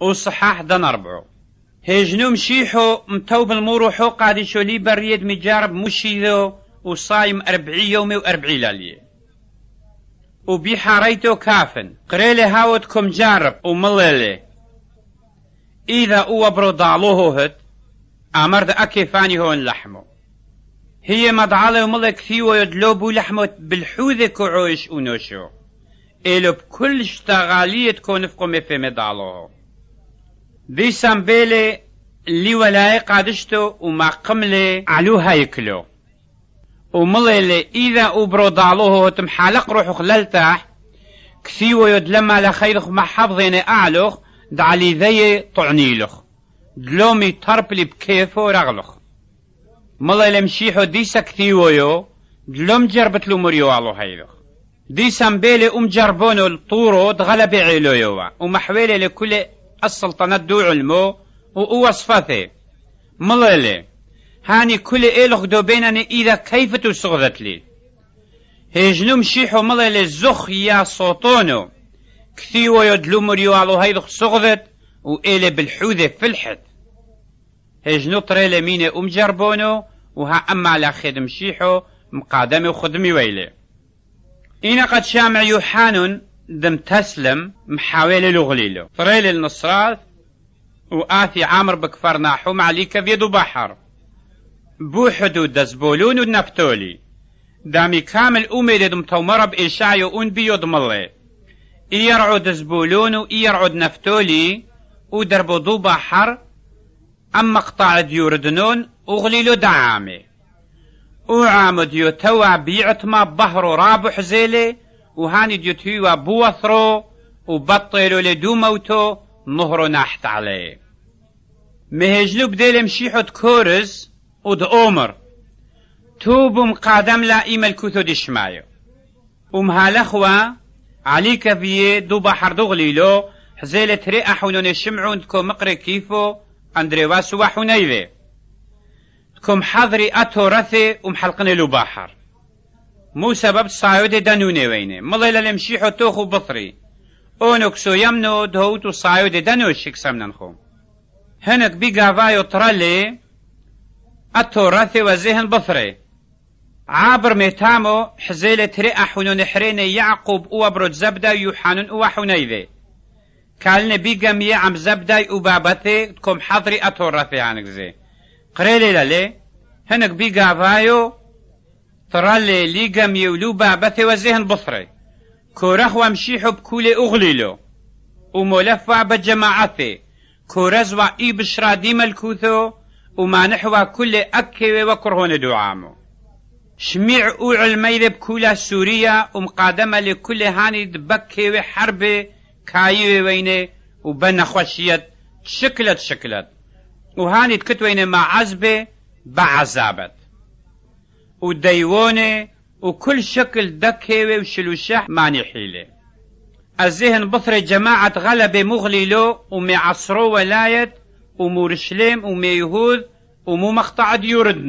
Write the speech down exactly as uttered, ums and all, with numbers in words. وصحاح دان أربعو هجنو مشيحو متوب المروحو قادي شولي بريد مجارب مشيدو وصايم أربعي يومي وأربعي لالي وبيحاريتو كافن قريلي هاوتكم جارب ومليلي إذا أو برضالوهو هد أمرد أكيفاني هون لحمو هي مدعالة وملك ثيو يدلوبو لحمو بالحوذي كعوش ونوشو إلو بكل اشتغالية كونفكم في مدعالوهو ذي سامبيلي اللي ولاي قادشتو وما قملي علو هايكلو ومليلي إذا أو برضالوهو تمحالق روحو خلالتاح كثيو يدلما لخيرخ ما حفظيني أعلوخ دعلي ذي طعنيلخ دلومي تربلي بكيفو رغلخ ملي لمشيحو ديسا كثيويو دلوم جربت لو مريو علو هيدخ ديسا مبيلي ام جربونو الطورو دغلب عيلويو ومحويلي لكل السلطنات دو علمو وقوة صفاتي ملي هاني كل ايلوخ دو بيناني اذا كيفتو صغذت لي هجنو مشيحو ملي لزخ يا صوتونو كثيويو دلو مريو علو هيدخ صغذت وإلي بالحوذة فلحت هجنو طريلة مينة أم جربونو وها أما على خدم شيحو مقادمي وخدمي ويلي إنا قد شامع يوحانون دم تسلم محاولي لغليلو طريلة النصرات وآثي عامر بكفرناحو معليك بيدو بحر بوحدو دزبولون ونفتولي دامي كامل أميدي دم تومر بإشايو أون بيو دملي إيرعو دزبولون وإيرعو نفتولي ودربو دو بحر أما قطاع ديو ردنون وغليلو دعامي وعام ديو توا بيعت ما بهرو رابح زيلي وهاني ديو تيوا بوثرو وبطلو لدو موتو نهرو نحت عليه مهجلو بديل مشيحو تكورز ود أمر توبو مقادم لائم الكثو دي شمايو ومهالخوا عليك فيه دو بحر دو غليلو حزيلة رئة حنون الشمعون تكو مقري كيفو أندريواس وحنيذي تكم حضري أتو رثي ومحلقني لو بحر مو سبب صايودي دانوني ويني مليلة لمشيحو توخو بطري اونوكسو يمنو دهوتو صايودي دانوشيك سمننخو هنك بيقافايو ترالي أتو رثي وزيهن بطري عابر ميتامو حزيلة رئة حنون حريني يعقوب وابرد زبدا يوحانون وحنيذي كالني بيقام يعم زبداي وبابتي تكم حضري أتورثي عنك زي قريلي للي هنك بيقافايو ترالي ليقام يولو بابتي وزيهن بصري كورخ ومشيحو بكولي أغليلو وملفع بجماعتي كورز وإي بشرا ديما الكوثو وما نحوى كل أكي وكرهون دعامو شميع أوعلمي بكولا سوريا ومقادمة لكل هاني دبكي وحربي كايوي ويني وبنا خوشيت شكلت شكلت وهاني تكتويني مع عزبة بعزابت وديووني وكل شكل دكيوي وشلوشح ماني حيلي الزهن بثري جماعة غلبة مغليلو ومي عصرو ولاية ومورشليم ومي يهود ومو مقطع ديوردن.